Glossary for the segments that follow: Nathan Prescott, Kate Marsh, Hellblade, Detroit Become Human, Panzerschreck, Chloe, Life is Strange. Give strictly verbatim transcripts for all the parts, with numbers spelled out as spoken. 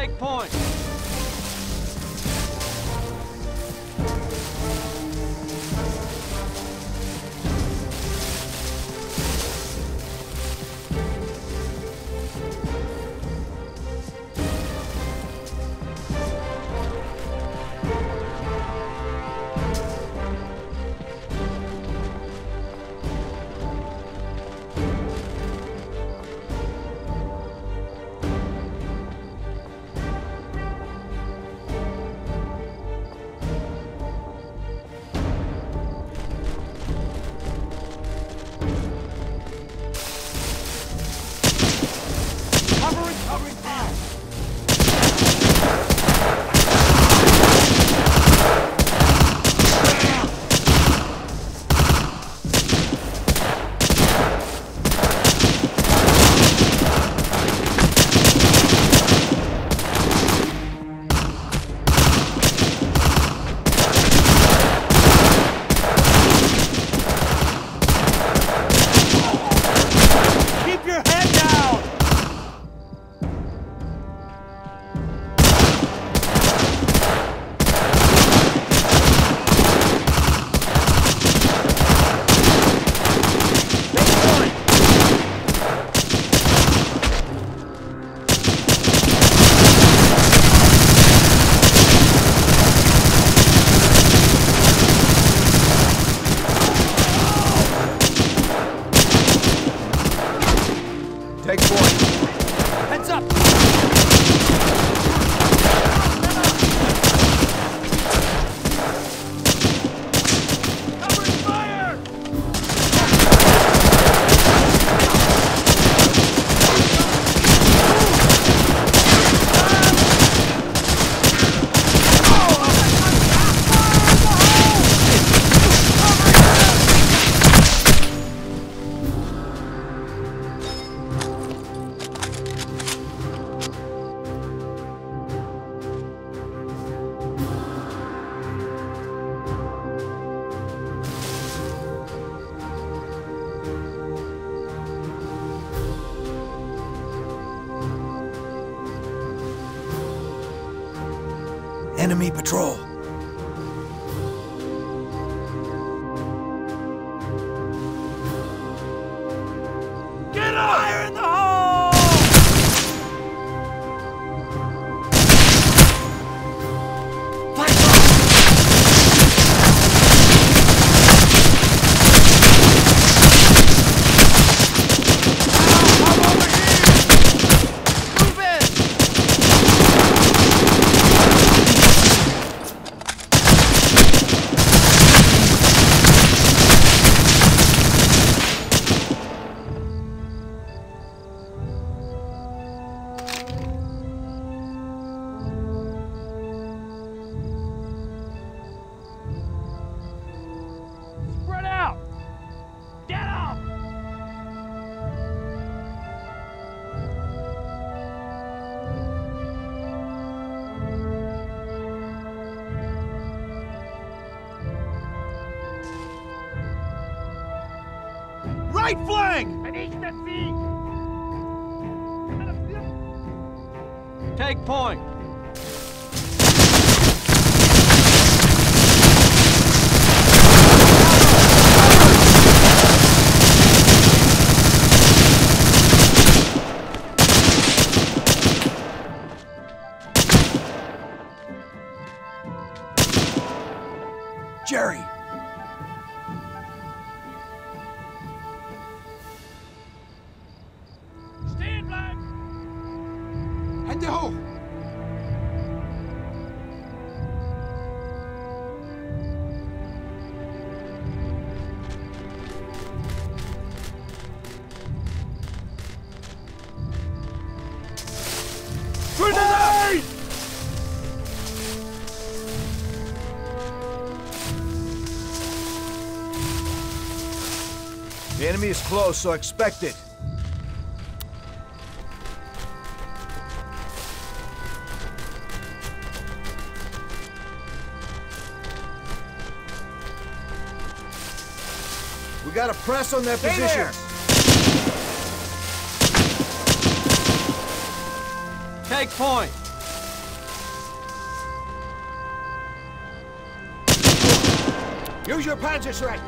Take point. Take point. Heads up! Covering fire! Enemy patrol. Get up! Fire in the hole! Right flank! Take point! Jerry! Hände hoch! Grenade! The enemy is close, so expect it. We gotta press on their positions. Take point. Use your Panzerschreck!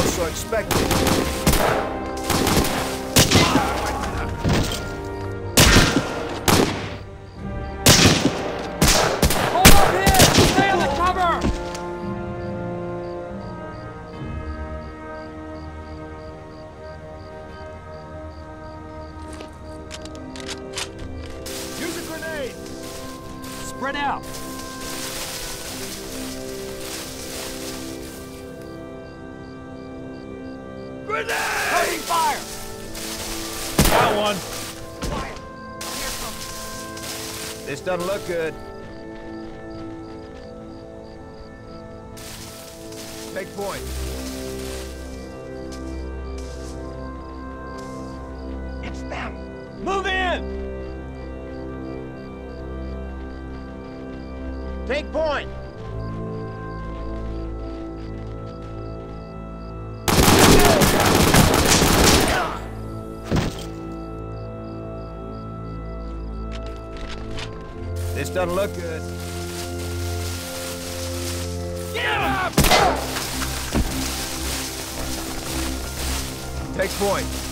So expect it. This doesn't look good. Take point. It's them! Move in! Take point! This doesn't look good. Get up! Take point.